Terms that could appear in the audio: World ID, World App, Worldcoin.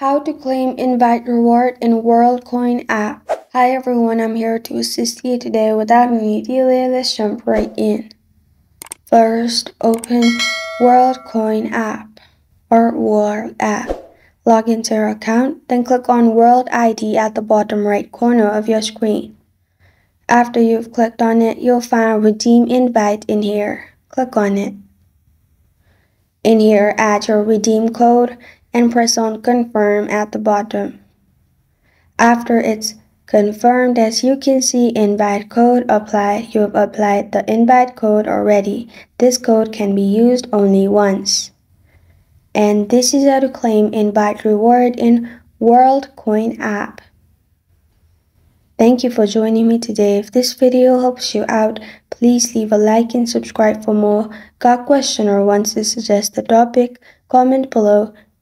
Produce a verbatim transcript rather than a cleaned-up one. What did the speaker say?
How to claim invite reward in Worldcoin app. Hi everyone, I'm here to assist you today. Without any delay, let's jump right in. First, open Worldcoin app or World App. Log into your account, then click on World I D at the bottom right corner of your screen. After you've clicked on it, you'll find Redeem Invite in here. Click on it. In here, add your redeem code and press on confirm at the bottom. After it's confirmed, as you can see, invite code applied. You have applied the invite code already. This code can be used only once. And this is how to claim invite reward in Worldcoin app. Thank you for joining me today. If this video helps you out, please leave a like and subscribe for more. Got a question or wants to suggest a topic? Comment below.